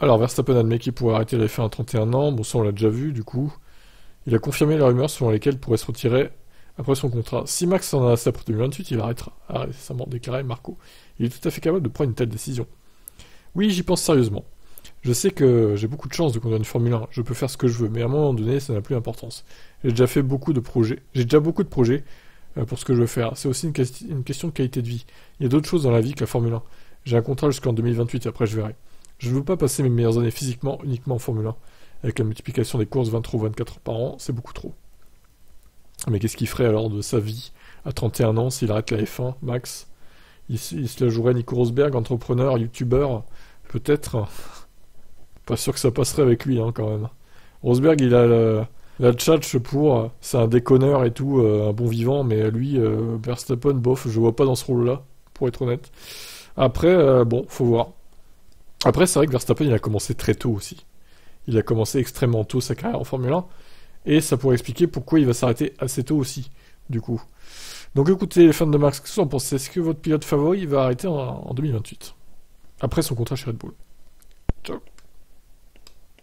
Alors, Verstappen admet qu'il pourrait arrêter la F1 à 31 ans. Bon, ça, on l'a déjà vu, du coup. Il a confirmé les rumeurs selon lesquelles il pourrait se retirer après son contrat. Si Max en a assez après 2028, il arrêtera. A récemment déclaré Marco. Il est tout à fait capable de prendre une telle décision. Oui, j'y pense sérieusement. Je sais que j'ai beaucoup de chance de conduire une Formule 1. Je peux faire ce que je veux, mais à un moment donné, ça n'a plus d'importance. J'ai déjà fait beaucoup de projets. J'ai déjà beaucoup de projets pour ce que je veux faire. C'est aussi une question de qualité de vie. Il y a d'autres choses dans la vie que la Formule 1. J'ai un contrat jusqu'en 2028 et après je verrai. Je ne veux pas passer mes meilleures années physiquement uniquement en Formule 1. Avec la multiplication des courses 23 ou 24 heures par an, c'est beaucoup trop. Mais qu'est-ce qu'il ferait alors de sa vie à 31 ans s'il arrête la F1, Max? Il se la jouerait Nico Rosberg, entrepreneur, youtubeur, peut-être. Pas sûr que ça passerait avec lui hein, quand même. Rosberg, il a la tchatche pour... C'est un déconneur et tout, un bon vivant, mais lui, Verstappen, bof, je vois pas dans ce rôle-là, pour être honnête. Après, bon, faut voir. Après, c'est vrai que Verstappen, il a commencé très tôt aussi. Il a commencé extrêmement tôt sa carrière en Formule 1. Et ça pourrait expliquer pourquoi il va s'arrêter assez tôt aussi, du coup. Donc écoutez, les fans de Max, qu'est-ce que vous en pensez? Est-ce que votre pilote favori va arrêter en 2028 après son contrat chez Red Bull?